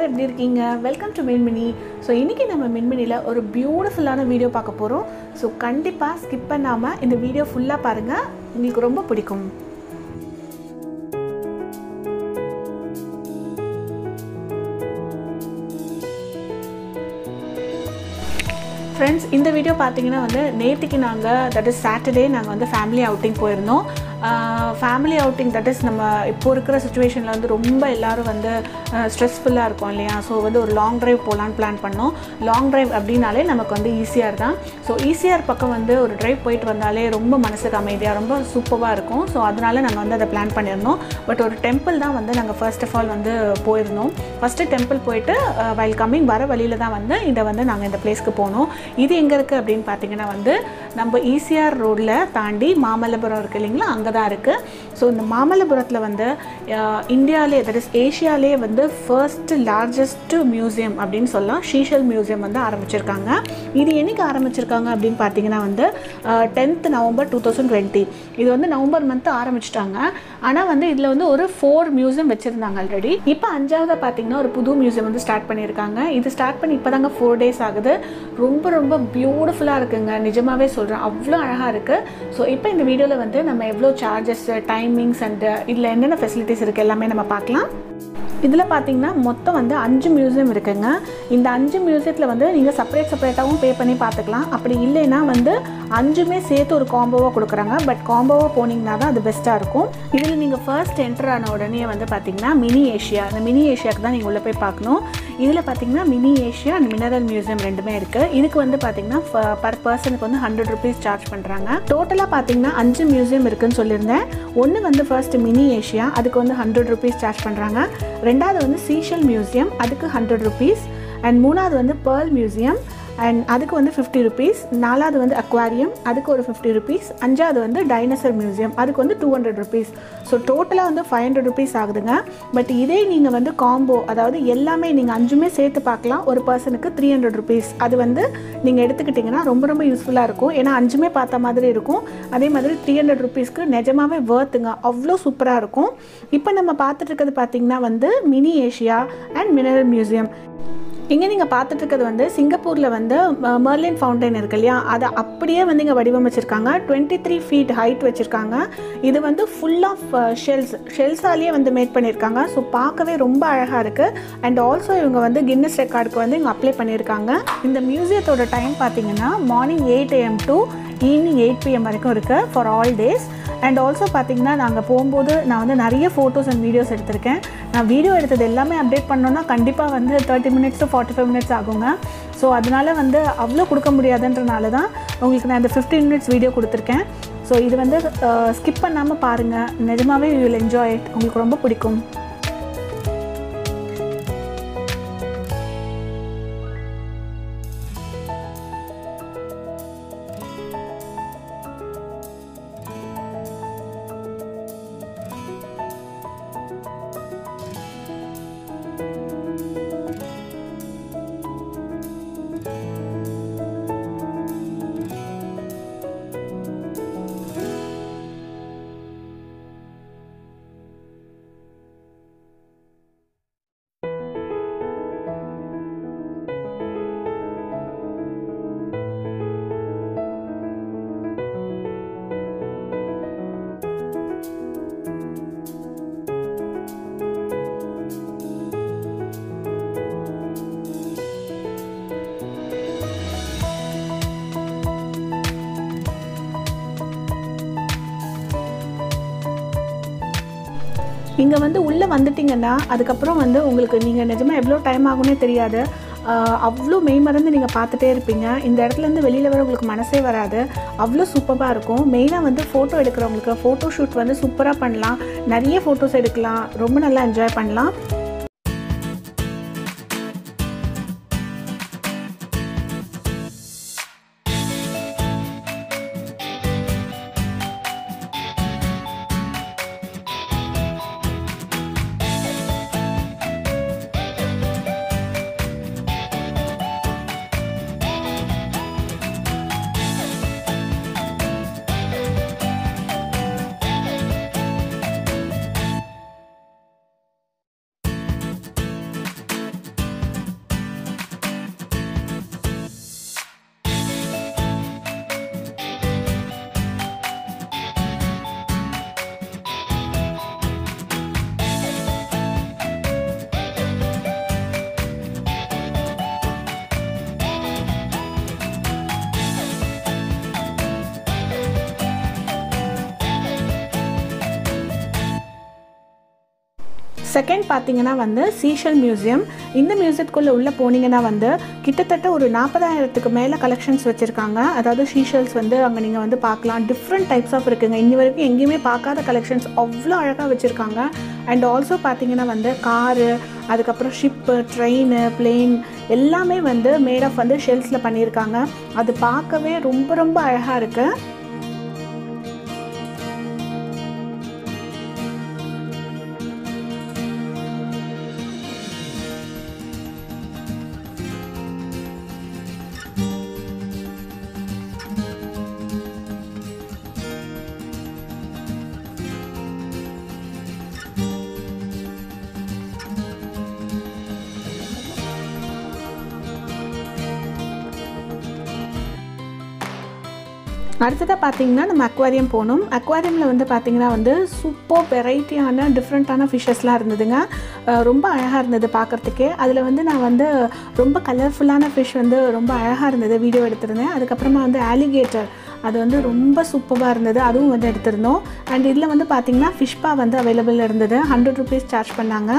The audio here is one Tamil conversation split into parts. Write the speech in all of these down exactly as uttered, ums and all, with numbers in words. எல்லாரும் எப்படி இருக்கீங்க? வெல்கம் டு மின் மினி. ஸோ இன்றைக்கி நம்ம மின் மினியில் ஒரு பியூட்டிஃபுல்லான வீடியோ பார்க்க போகிறோம். ஸோ கண்டிப்பாக ஸ்கிப் பண்ணாமல் இந்த வீடியோ ஃபுல்லாக பாருங்கள், உங்களுக்கு ரொம்ப பிடிக்கும். ஃப்ரெண்ட்ஸ், இந்த வீடியோ பார்த்தீங்கன்னா வந்து நேற்றுக்கு நாங்கள் தட் இஸ் சாட்டர்டே நாங்கள் வந்து ஃபேமிலி அவுட்டிங் போயிருந்தோம். ஃபேமிலி அவுட்டிங் தட் இஸ் நம்ம இப்போ இருக்கிற சுச்சுவேஷனில் வந்து ரொம்ப எல்லோரும் வந்து ஸ்ட்ரெஸ்ஃபுல்லாக இருக்கும் இல்லையா? ஸோ வந்து ஒரு லாங் ட்ரைவ் போகலான்னு பிளான் பண்ணோம். லாங் ட்ரைவ் அப்படின்னாலே நமக்கு வந்து ஈஸியாக தான். ஸோ ஈஸியாக பக்கம் வந்து ஒரு ட்ரைவ் போயிட்டு வந்தாலே ரொம்ப மனசுக்கு அமைதியாக ரொம்ப சூப்பராக இருக்கும். ஸோ அதனால் நாங்கள் வந்து அதை பிளான் பண்ணியிருந்தோம். பட் ஒரு டெம்பிள் தான் வந்து நாங்கள் ஃபர்ஸ்ட் ஆஃப் ஆல் வந்து போயிருந்தோம். ஃபஸ்ட்டு டெம்பிள் போயிட்டு வைல் கம்மிங் வர வழியில் தான் வந்து இதை வந்து நாங்கள் இந்த பிளேஸ்க்கு போனோம். இது எங்கே இருக்குது அப்படின்னு பார்த்தீங்கன்னா வந்து நம்ம ஈசிஆர் ரோடில் தாண்டி மாமல்லபுரம் இருக்குது இல்லைங்களா, அங்கே தான் இருக்குது. ஸோ இந்த மாமல்லபுரத்தில் வந்து இந்தியாவிலே தட் இஸ் ஏஷியாலே வந்து ஃபர்ஸ்ட்டு லார்ஜஸ்ட்டு மியூசியம் அப்படின்னு சொல்லலாம், ஷீஷல் மியூசியம் வந்து ஆரம்பிச்சிருக்காங்க. இது என்றைக்கு ஆரம்பிச்சிருக்காங்க அப்படின்னு பார்த்தீங்கன்னா வந்து tenth November two thousand twenty இது வந்து நவம்பர் மந்த்து ஆரம்பிச்சிட்டாங்க. ஆனால் வந்து இதில் வந்து ஒரு ஃபோர் மியூசியம் வச்சுருந்தாங்க ஆல்ரெடி. இப்போ அஞ்சாவதாக பார்த்தீங்கன்னா ஒரு புது மியூசியம் வந்து ஸ்டார்ட் பண்ணியிருக்காங்க. இது ஸ்டார்ட் பண்ணி இப்போ தாங்க ஃபோர் டேஸ் ஆகுது. ரொம்ப ரொம்ப பியூட்டிஃபுல்லாக இருக்குங்க, நிஜமாகவே சொல்கிறேன், அவ்வளோ அழகாக இருக்குது. ஸோ இப்போ இந்த வீடியோவில் வந்து நம்ம எவ்வளோ சார்ஜஸ், டைமிங்ஸ் அண்ட் இதில் என்னென்ன ஃபெசிலிட்டிஸ் இருக்குது எல்லாமே நம்ம பார்க்கலாம். இதில் பார்த்தீங்கன்னா மொத்தம் வந்து அஞ்சு மியூசியம் இருக்குங்க. இந்த அஞ்சு மியூசியத்தில் வந்து நீங்கள் செப்பரேட் செப்பரேட்டாகவும் பே பண்ணி பார்த்துக்கலாம். அப்படி இல்லைன்னா வந்து அஞ்சுமே சேர்த்து ஒரு காம்போவாக கொடுக்குறாங்க. பட் காம்போவாக போனீங்கன்னா தான் அது பெஸ்ட்டாக இருக்கும். இதில் நீங்கள் ஃபர்ஸ்ட் என்டர் ஆன உடனே வந்து பார்த்தீங்கன்னா மினி ஏஷியா, அந்த மினி ஏஷியாவுக்கு தான் நீங்கள் உள்ளே போய் பார்க்கணும். இதில் பார்த்தீங்கன்னா mini Asia and mineral museum ரெண்டுமே இருக்குது. இதுக்கு வந்து பார்த்தீங்கன்னா பர் பர்சனுக்கு வந்து ஹண்ட்ரட் ருபீஸ் சார்ஜ் பண்ணுறாங்க. டோட்டலாக பார்த்தீங்கன்னா அஞ்சு மியூசியம் இருக்குதுன்னு சொல்லியிருந்தேன். ஒன்று வந்து ஃபர்ஸ்ட் மினி ஏஷியா, அதுக்கு வந்து ஹண்ட்ரட் ருபீஸ் சார்ஜ் பண்ணுறாங்க. ரெண்டாவது வந்து SeaShell மியூசியம், அதுக்கு ஹண்ட்ரட் ருபீஸ். அண்ட் மூணாவது வந்து Pearl மியூசியம், அண்ட் அதுக்கு வந்து ஃபிஃப்டி ருபீஸ். நாலாவது வந்து அக்வாரியம், அதுக்கு ஒரு ஃபிஃப்டி ருபீஸ். அஞ்சாவது வந்து டைனோசர் மியூசியம், அதுக்கு வந்து டூ ஹண்ட்ரட் ருபீஸ். ஸோ டோட்டலாக வந்து ஃபைவ் ஹண்ட்ரட் ருபீஸ் ஆகுதுங்க. பட் இதே நீங்கள் வந்து காம்போ, அதாவது எல்லாமே நீங்கள் அஞ்சுமே சேர்த்து பார்க்கலாம், ஒரு பர்சனுக்கு த்ரீ ஹண்ட்ரட் ருபீஸ். அது வந்து நீங்கள் எடுத்துக்கிட்டிங்கன்னா ரொம்ப ரொம்ப யூஸ்ஃபுல்லாக இருக்கும். ஏன்னா அஞ்சுமே பார்த்த மாதிரி இருக்கும். அதே மாதிரி த்ரீ ஹண்ட்ரட் ருபீஸ்க்கு நிஜமாகவே வேர்த்துங்க, அவ்வளோ சூப்பராக இருக்கும். இப்போ நம்ம பார்த்துட்டு இருக்கிறது பார்த்திங்கன்னா வந்து mini Asia and mineral museum. இங்கே நீங்கள் பார்த்துட்டு இருக்கிறது வந்து சிங்கப்பூரில் வந்து மெர்லின் ஃபவுண்டைன் இருக்கு இல்லையா, அதை அப்படியே வந்து இங்கே வடிவமைச்சிருக்காங்க. டுவெண்ட்டி த்ரீ ஃபீட் ஹைட் வச்சுருக்காங்க. இது வந்து ஃபுல் ஆஃப் ஷெல்ஸ், ஷெல்ஸாலேயே வந்து மேட் பண்ணியிருக்காங்க. ஸோ பார்க்கவே ரொம்ப அழகாக இருக்குது. அண்ட் ஆல்சோ இவங்க வந்து கின்னஸ் ரெக்கார்டுக்கு வந்து இங்கே அப்ளை பண்ணியிருக்காங்க. இந்த மியூசியத்தோட டைம் பார்த்தீங்கன்னா morning eight AM to evening eight PM வரைக்கும் இருக்குது for all days. And also பார்த்திங்கன்னா நாங்கள் போகும்போது நான் வந்து நிறைய ஃபோட்டோஸ் அண்ட் வீடியோஸ் எடுத்திருக்கேன். நான் வீடியோ எடுத்தது எல்லாமே அப்டேட் பண்ணோன்னா கண்டிப்பாக வந்து thirty minutes to forty five minutes ஆகுங்க. ஸோ அதனால் வந்து அவ்வளோ கொடுக்க முடியாதுன்றனால தான் உங்களுக்கு நான் இந்த ஃபிஃப்டீன் மினிட்ஸ் வீடியோ கொடுத்துருக்கேன். ஸோ இது வந்து ஸ்கிப் பண்ணாமல் பாருங்கள், நிஜமாகவே யூ வில் என்ஜாய் இட், உங்களுக்கு ரொம்ப பிடிக்கும். இங்கே வந்து உள்ளே வந்துட்டிங்கன்னா அதுக்கப்புறம் வந்து உங்களுக்கு நீங்கள் நிஜமாக எவ்வளோ டைம் ஆகும்னே தெரியாது, அவ்வளோ மெய் மறந்து நீங்கள் பார்த்துட்டே இருப்பீங்க. இந்த இடத்துலேருந்து வெளியில் வர உங்களுக்கு மனசே வராது, அவ்வளோ சூப்பராக இருக்கும். மெயினாக வந்து ஃபோட்டோ எடுக்கிறவங்களுக்கு ஃபோட்டோ ஷூட் வந்து சூப்பராக பண்ணலாம், நிறைய ஃபோட்டோஸ் எடுக்கலாம், ரொம்ப நல்லா என்ஜாய் பண்ணலாம். Second பாத்தீங்கன்னா வந்து SeaShell Museum. இந்த மியூசியத்துக்குள்ள உள்ள போனீங்கன்னா வந்து கிட்டத்தட்ட ஒரு நாற்பதாயிரம் க்கு மேல கலெக்ஷன்ஸ் வச்சிருக்காங்க. அதாவது seashells வந்து அங்க நீங்க வந்து பார்க்கலாம். Different types of இருக்குங்க. இன்னி வரைக்கும் எங்கயுமே பார்க்காத collections அவ்ளோ அழகா வச்சிருக்காங்க. And also பாத்தீங்கன்னா வந்து கார், அதுக்கு அப்புறம் ஷிப், ட்ரெயின், plane எல்லாமே வந்து made of வந்து shells-ல பண்ணிருக்காங்க. அது பார்க்கவே ரொம்ப ரொம்ப அழகா இருக்கு. அடுத்ததா பாத்தீங்கன்னா நம்ம அக்வாரியம் போனும். அக்வாரியம்ல வந்து பாத்தீங்கன்னா வந்து சூப்பர் வெரைட்டியான டிஃபரண்டான ஃபிஷஸ்லாம் இருந்துதுங்க. ரொம்ப அழகா இருந்தது பார்க்கிறதுக்கே. அதுல வந்து நான் வந்து ரொம்ப கலர்ஃபுல்லான fish வந்து ரொம்ப அழகா இருந்தது வீடியோ எடுத்துறேன். அதுக்கு அப்புறமா வந்து alligator அது வந்து ரொம்ப சூப்பரா இருந்தது. அதுவும் வந்து எடுத்துறோம். and இதுல வந்து பாத்தீங்கன்னா fish pa வந்து available இருந்தது. நூறு ரூபாய் சார்ஜ் பண்ணாங்க.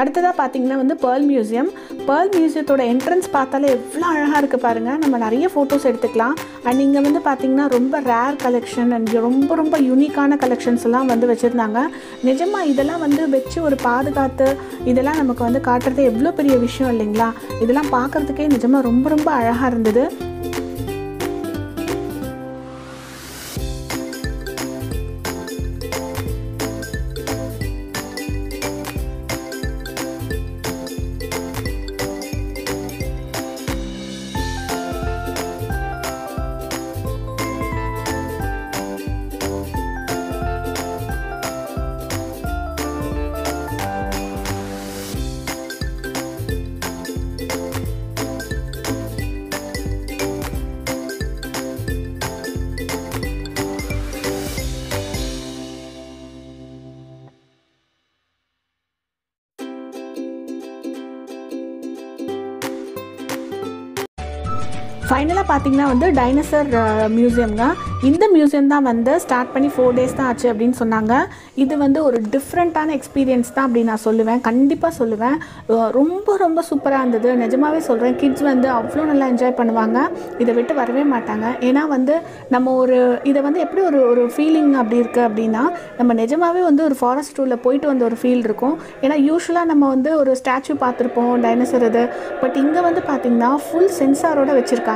அடுத்ததா பாத்தீங்கன்னா வந்து Pearl Museum. Pearl Museum-ஓட என்ட்ரன்ஸ் பார்த்தாலே எவ்வளவு அழகா இருக்கு பாருங்க. நம்ம நிறைய போட்டோஸ் எடுத்துக்கலாம். and இங்க வந்து பாத்தீங்கன்னா ரொம்ப ரேர் கலெக்ஷன் and ரொம்ப ரொம்ப யூனிக்கான கலெக்ஷன்ஸ் எல்லாம் வந்து வச்சிருந்தாங்க. நிஜமா இதெல்லாம் வந்து வெச்சு ஒரு பாதுகாத்து இதெல்லாம் நமக்கு வந்து காட்றது எவ்வளவு பெரிய விஷயம் இல்லைங்களா? இதெல்லாம் பார்க்கிறதுக்கே நிஜமா ரொம்ப ரொம்ப அழகா இருந்தது. ஃபைனலா பாத்தீங்கன்னா வந்து டைனோசர் மியூசியம்ங்க. இந்த மியூசியம் தான் வந்து ஸ்டார்ட் பண்ணி நான்கு டேஸ் தான் ஆச்சு அப்படினு சொன்னாங்க. இது வந்து ஒரு டிஃபரண்டான எக்ஸ்பீரியன்ஸ் தான் அப்படி நான் சொல்லுவேன். கண்டிப்பா சொல்லுவேன். ரொம்ப ரொம்ப சூப்பரா இருந்தது. நிஜமாவே சொல்றேன். கிட்ஸ் வந்து அவ்ளோ நல்லா என்ஜாய் பண்ணுவாங்க. இத விட்டு வரவே மாட்டாங்க. ஏனா வந்து நம்ம ஒரு இத வந்து எப்படி ஒரு ஒரு ஃபீலிங் அப்படி இருக்கு அப்படினா நம்ம நிஜமாவே வந்து ஒரு ஃபாரஸ்ட் டூர்ல போயிட்டு வந்த ஒரு ஃபீல் இருக்கும். ஏனா யூசுவலா நம்ம வந்து ஒரு ஸ்டாச்சு பார்த்திருப்போம் டைனோசர் இது. பட் இங்க வந்து பாத்தீங்கன்னா ஃபுல் சென்சாரோட வெச்சிருக்காங்க.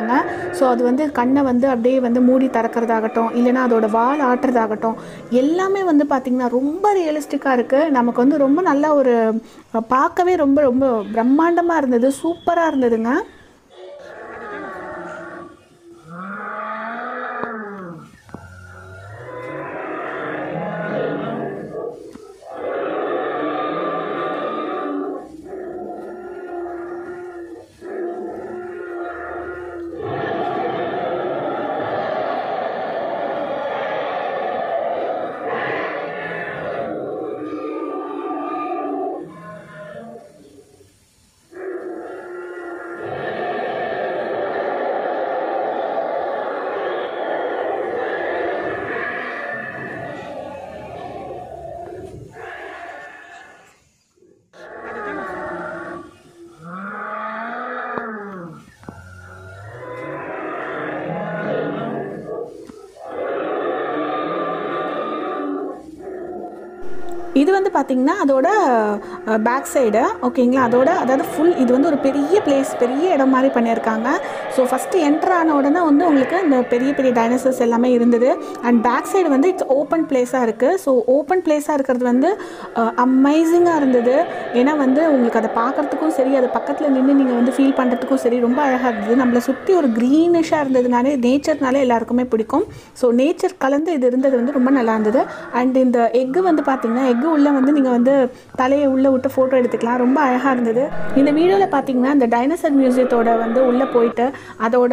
சோ அது வந்து கண்ணை வந்து அப்படியே வந்து மூடி தரக்கிறதாகட்டும் இல்லனா அதோட வால் ஆட்றதாகட்டும் எல்லாமே வந்து பாத்தீங்கன்னா ரொம்ப ரியலிஸ்டிக்கா இருக்கு. நமக்கு வந்து ரொம்ப நல்ல ஒரு பார்க்கவே ரொம்ப ரொம்ப பிரம்மாண்டமா இருந்தது. சூப்பரா இருந்ததுங்க. Yeah. இது வந்து பாத்தீங்கன்னா அதோட பேக் சைடு ஓகேங்களா அதோட அதாவது ফুল இது வந்து ஒரு பெரிய பிளேஸ் பெரிய இடம் மாதிரி பண்ணிருக்காங்க சோ ஃபர்ஸ்ட் என்டர் ஆன உடனே வந்து உங்களுக்கு இந்த பெரிய பெரிய டைனோசர்ஸ் எல்லாமே இருந்தது அண்ட் பேக் சைடு வந்து இட்ஸ் ஓபன் பிளேஸா இருக்கு சோ ஓபன் பிளேஸா இருக்குது வந்து அமேசிங்கா இருந்தது ஏனா வந்து உங்களுக்கு அத பார்க்கிறதுக்கும் சரி அத பக்கத்துல நின்னு நீங்க வந்து ஃபீல் பண்றதுக்கும் சரி ரொம்ப அழகா இருந்துது நம்மள சுத்தி ஒரு கிரீனிஷா இருந்ததுனாலே நேச்சர்னாலே எல்லாருக்குமே பிடிக்கும் சோ நேச்சர் கலந்து இது இருந்தது வந்து ரொம்ப நல்லா இருந்தது அண்ட் இந்த எக் வந்து பாத்தீங்கன்னா உள்ள வந்து நீங்க வந்து தலைய உள்ள விட்டு போட்டோ எடுத்துக்கலாம் ரொம்ப அழகா இருந்தது இந்த வீடியோல பாத்தீங்கன்னா அந்த டைனோசர் மியூசியத்தோட வந்து உள்ள போயிடு அதோட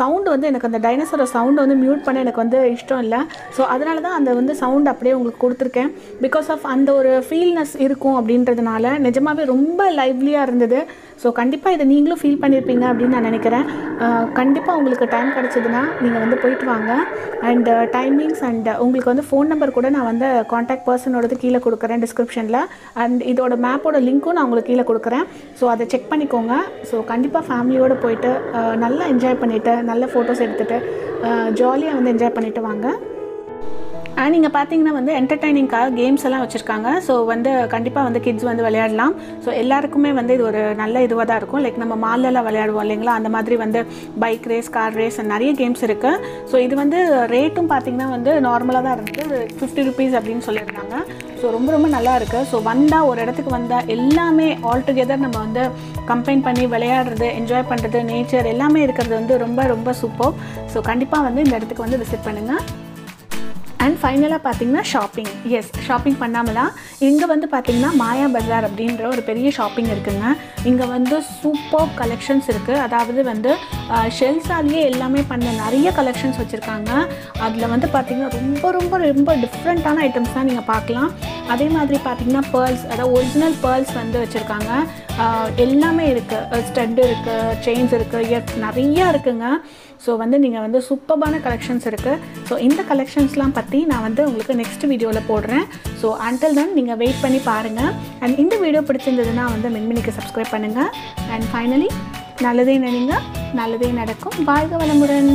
சவுண்ட் வந்து எனக்கு அந்த டைனோசர் சவுண்ட் வந்து மியூட் பண்ண எனக்கு வந்து இஷ்டம் இல்ல சோ அதனால தான் அந்த வந்து சவுண்ட் அப்படியே உங்களுக்கு கொடுத்திருக்கேன் because of அந்த ஒரு ஃபீல்னஸ் இருக்கும் அப்படின்றதனால நிஜமாவே ரொம்ப லைவ்லியா இருந்தது சோ கண்டிப்பா இத நீங்களும் ஃபீல் பண்ணிருப்பீங்க அப்படி நான் நினைக்கிறேன் கண்டிப்பா உங்களுக்கு டைம் கிடைச்சதுனா நீங்க வந்து போயிடு வாங்க and timings and உங்களுக்கு வந்து phone number கூட நான் வந்து contact person ஓட கீழ கொடுக்கறேன் descriptionல and இதோட மேப்போட லிங்க்கும் நான் உங்களுக்கு கீழ கொடுக்கறேன் சோ அத செக் பண்ணிக்கோங்க சோ கண்டிப்பா ஃபேமிலியோட போயிடு நல்லா என்ஜாய் பண்ணிட்டு நல்ல போட்டோஸ் எடுத்துட்டு ஜாலியா வந்து என்ஜாய் பண்ணிட்டு வாங்க And you can வந்து entertaining games எல்லாம் வச்சிருக்காங்க சோ வந்து கண்டிப்பா வந்து kids வந்து விளையாடலாம் சோ எல்லாருக்குமே வந்து இது ஒரு நல்ல இதுவா தான் இருக்கும் லைக் நம்ம மால்லல விளையாடுவோம் இல்லங்களா அந்த மாதிரி வந்து பைக் ரேஸ் கார் ரேஸ் நிறைய games இருக்கு சோ இது வந்து ரேட்டும் பாத்தீங்கன்னா வந்து நார்மலா தான் இருக்கு fifty rupees அப்படினு சொல்லிருக்காங்க சோ ரொம்ப ரொம்ப நல்லா இருக்கு சோ வந்தா ஒரு இடத்துக்கு வந்தா எல்லாமே all together நம்ம வந்து கம்பைன் பண்ணி விளையாடுறது என்ஜாய் பண்றது நேச்சர் எல்லாமே இருக்குது வந்து ரொம்ப ரொம்ப சூப்பர் சோ கண்டிப்பா வந்து இந்த இடத்துக்கு வந்து விசிட் பண்ணுங்க And finally பாத்தீங்கன்னா shopping. Yes, shopping பண்ணாமலா இங்க வந்து பாத்தீங்கன்னா மாயா பஜார் அப்படிங்கற ஒரு பெரிய shopping இருக்குங்க. இங்க வந்து super collections இருக்கு. அதாவது வந்து ஷெல்ஸாலயே எல்லாமே பண்ண நிறைய collections வச்சிருக்காங்க. அதுல வந்து பாத்தீங்கன்னா ரொம்ப ரொம்ப ரொம்ப டிஃபரண்டான ஐட்டம்ஸ் தான் நீங்க பார்க்கலாம். அதே மாதிரி பாத்தீங்கன்னா pearls, அதாவது original pearls வந்து வச்சிருக்காங்க. எல்லாமே இருக்கு. stud இருக்கு, chains இருக்கு, நிறைய இருக்குங்க. சோ வந்து நீங்க வந்து சூப்பரான கலெக்ஷன்ஸ் இருக்கு சோ இந்த கலெக்ஷன்ஸ்லாம் பத்தி நான் வந்து உங்களுக்கு நெக்ஸ்ட் வீடியோல போடுறேன் சோ until then நீங்க வெயிட் பண்ணி பாருங்க and இந்த வீடியோ பிடிச்சிருந்ததுனா வந்து Min Miniக்கு subscribe பண்ணுங்க and finally நல்லதே நினைங்க நல்லதே நடக்கும் வாழ்க வளமுடன்